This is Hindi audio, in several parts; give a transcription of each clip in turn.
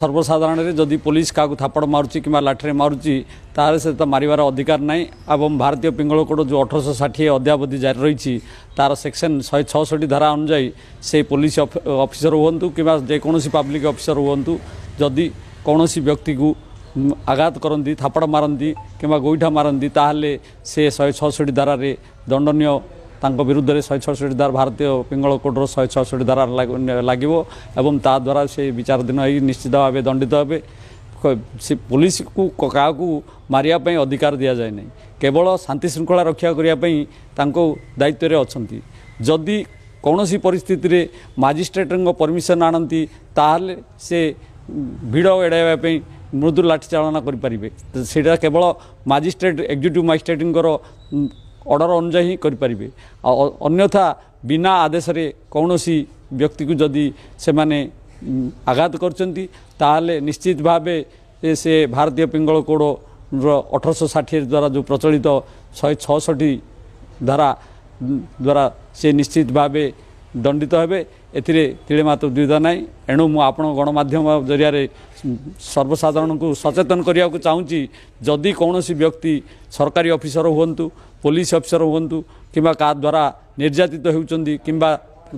सर्वसाधारण जदि पुलिस क्या थापड़ मारूँ कि लाठी मारूँ तार से मार्बार अधिकार नाई एवं भारतीय पिंगल कोड जो 1860 अद्यावधि जारी रही तार सेक्शन 166 धारा अनुजाई से पुलिस अफिसर हूँ कि जेको पब्लिक अफिसर हूँ जदि कौन व्यक्ति को आघात करती थापड़ मारती कि गोईठा मारती ताहले से 166 धारा दंडनीय तांको विरुद्ध रे 166 धारा भारतीय पिंगल कोड्र 166 धारा लगे एवं ता द्वारा से विचाराधीन हो निश्चित भाव दंडित हे। से पुलिस को क्या मारे अधिकार दि जाए ना, केवल शांति श्रृंखला रक्षा करने दायित्व अच्छा। जदि कौन परिस्थिति मजिस्ट्रेट परमिशन आनती से भिड़ एड़ाई मृदु लाठीचालना करें, केवल मजिस्ट्रेट एक्जिक्यूटिव मजिस्ट्रेट ऑर्डर अनुजाई करें। अन्यथा बिना आदेश रे कौन व्यक्ति को जदि से माने आघात करचंती ताहले निश्चित भावे से भारतीय पिंगल कोड 1860 द्वारा जो प्रचलित 166 धारा द्वारा से निश्चित भावे दंडित हे। एथिरे मात्र द्विधा ना। एणु मु आपण गणमाध्यम जरिया सर्वसाधारण को सचेतन करिया को चाहूँगी, जदि कौन व्यक्ति सरकारी ऑफिसर होंतु, पुलिस ऑफिसर होंतु कि द्वारा निर्यातित होती कि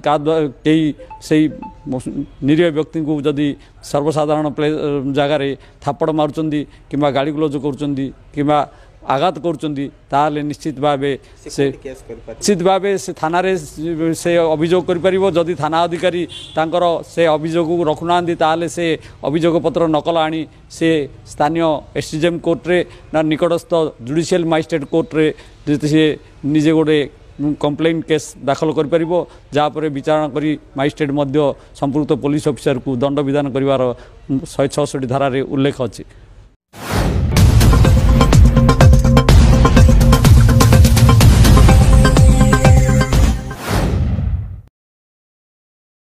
कई से निरीह व्यक्ति को जदि सर्वसाधारण जगार थापड़ मार्चंदी कि गाड़ी ग्लोज करुँच कि आघात कर निश्चित भाव से थाना रे से अभियोग कर। जदि थाना अधिकारी तांकर से अभियोग रखुना ताहले से अभियोग पत्र नकल आनी से स्थानीय एसडीएम कोर्ट रे ना निकटस्थ जुडिशियल मजिस्ट्रेट कोर्ट रे से निजे गोटे कंप्लेन केस दाखल कर जहाँपर विचारणा करी मजिस्ट्रेट संपुक्त पुलिस अफिसर को दंड विधान कर 166 धारा उल्लेख अच्छी।